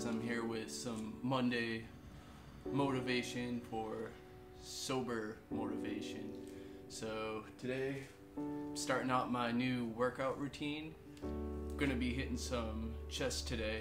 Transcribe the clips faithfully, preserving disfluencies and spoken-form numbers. guys, I'm here with some Monday motivation for sober motivation. So today, starting out my new workout routine. I'm gonna be hitting some chest today.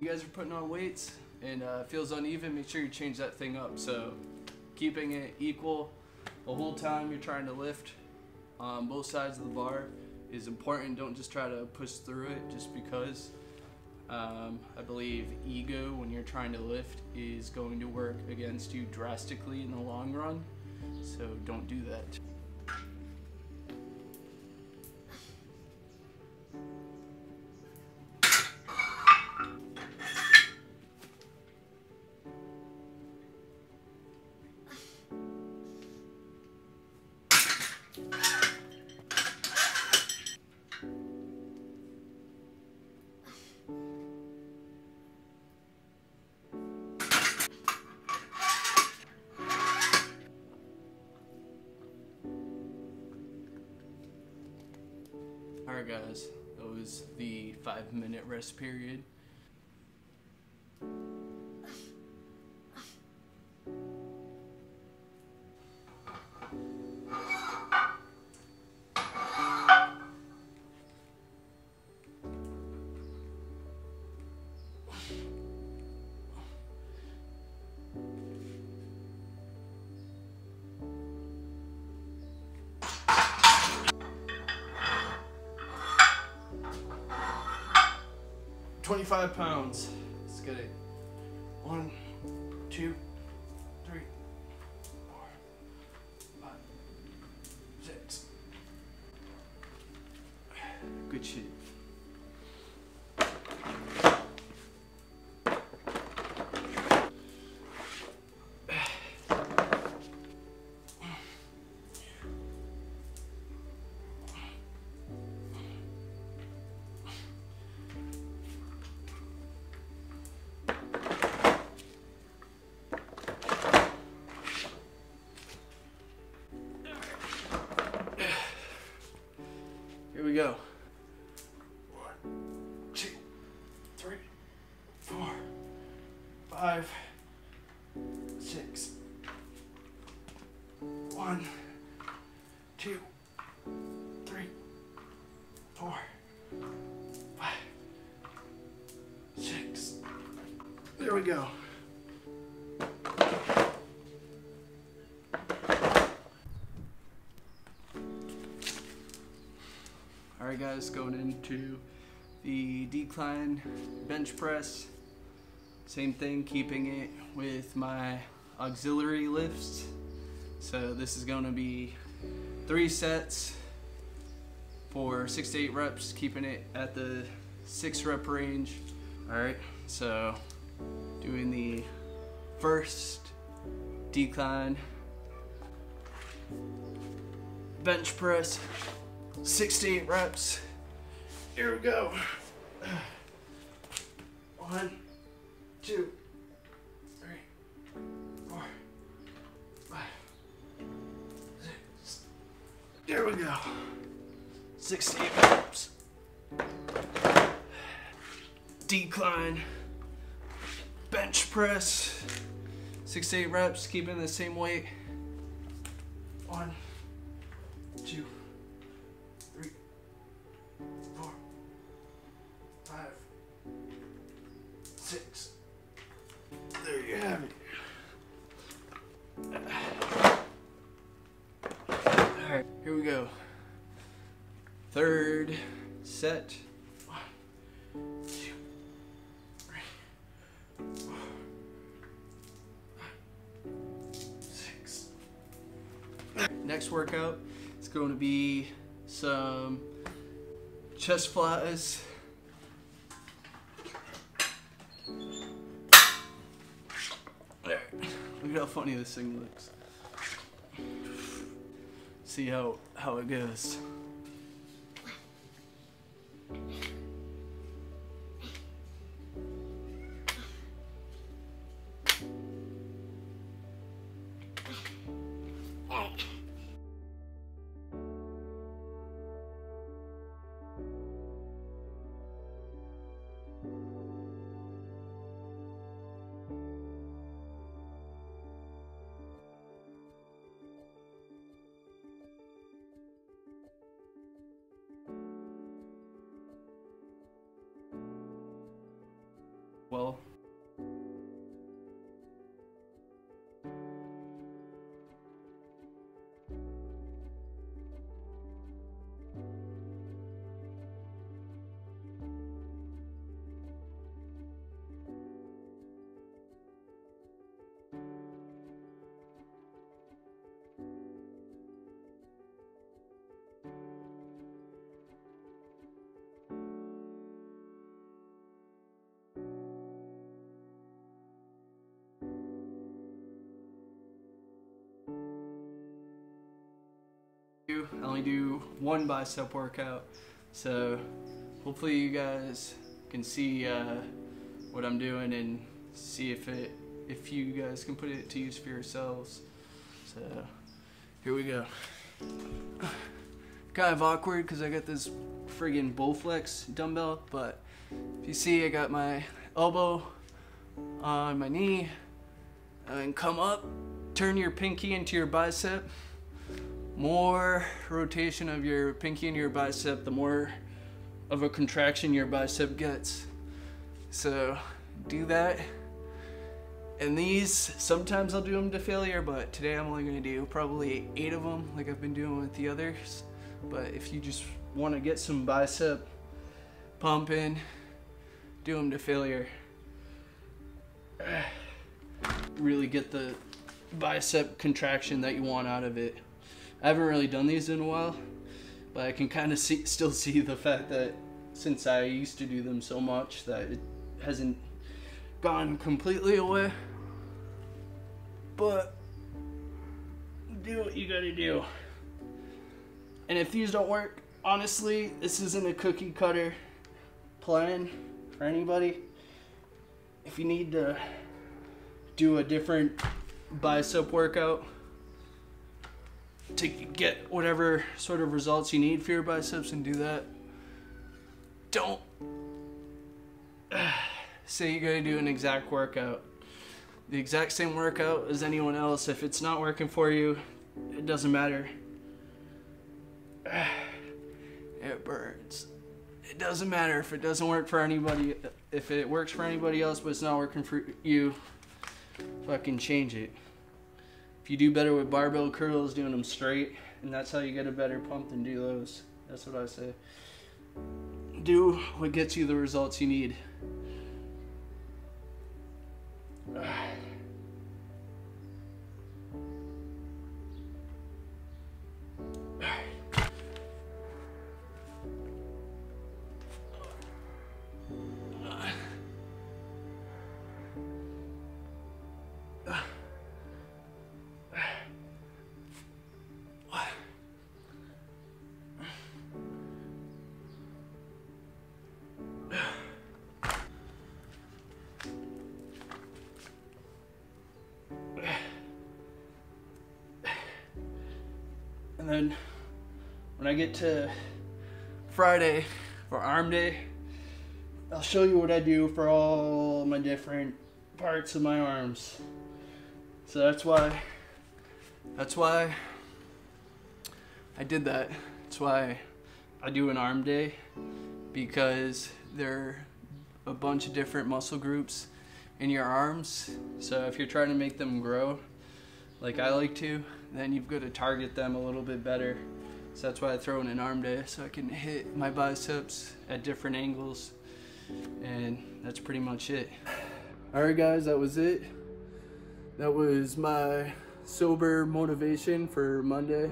You guys are putting on weights and uh, feels uneven, make sure you change that thing up. So keeping it equal the whole time you're trying to lift on um, both sides of the bar is important. Don't just try to push through it just because. Um, I believe ego when you're trying to lift is going to work against you drastically in the long run. So don't do that. Alright guys, that was the five minute rest period. twenty-five pounds. Let's get it. One, two, three, four, five, six. Good shit. Here we go. One, two, three, four, five, six. One, two, three, four, five, six. There we go. Alright guys, going into the decline bench press. Same thing, keeping it with my auxiliary lifts. So this is going to be three sets for six to eight reps, keeping it at the six rep range. Alright, so doing the first decline bench press. sixty-eight reps. Here we go. One, two, three, four, five, six. There we go. sixty-eight reps. Decline. Bench press. sixty-eight reps. Keeping the same weight. One, two. Six. There you have it. All right, here we go. Third set. One, two, three, four, five, six. Next workout is going to be some chest flies. Look at how funny this thing looks. see how how it goes. Well, I only do one bicep workout, so hopefully you guys can see uh, what I'm doing and see if it if you guys can put it to use for yourselves. So here we go. Kind of awkward because I got this friggin' Bowflex dumbbell, but if you see, I got my elbow on my knee and come up, turn your pinky into your bicep. More rotation of your pinky and your bicep, the more of a contraction your bicep gets. So do that. And these, sometimes I'll do them to failure, but today I'm only gonna do probably eight of them like I've been doing with the others. But if you just wanna get some bicep pumping, do them to failure. Really get the bicep contraction that you want out of it. I haven't really done these in a while, but I can kind of see, still see the fact that since I used to do them so much that it hasn't gone completely away, but do what you gotta do. And if these don't work, honestly, this isn't a cookie cutter plan for anybody. If you need to do a different bicep workout to get whatever sort of results you need for your biceps, and do that. Don't say you're going to do an exact workout. The exact same workout as anyone else. If it's not working for you, it doesn't matter. It burns. It doesn't matter if it doesn't work for anybody. If it works for anybody else but it's not working for you, fucking change it. You do better with barbell curls, doing them straight, and that's how you get a better pump than do those. That's what I say. Do what gets you the results you need. And then when I get to Friday for arm day, I'll show you what I do for all my different parts of my arms. So that's why, that's why I did that. That's why I do an arm day, because there are a bunch of different muscle groups in your arms. So if you're trying to make them grow like I like to, then you've got to target them a little bit better. So that's why I throw in an arm day, so I can hit my biceps at different angles, and that's pretty much it. All right guys, that was it. That was my sober motivation for Monday.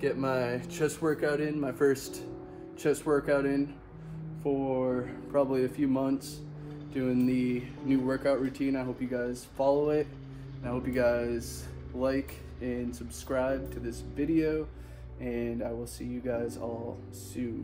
Get my chest workout in, my first chest workout in for probably a few months, doing the new workout routine. I hope you guys follow it, and I hope you guys like and subscribe to this video and I will see you guys all soon.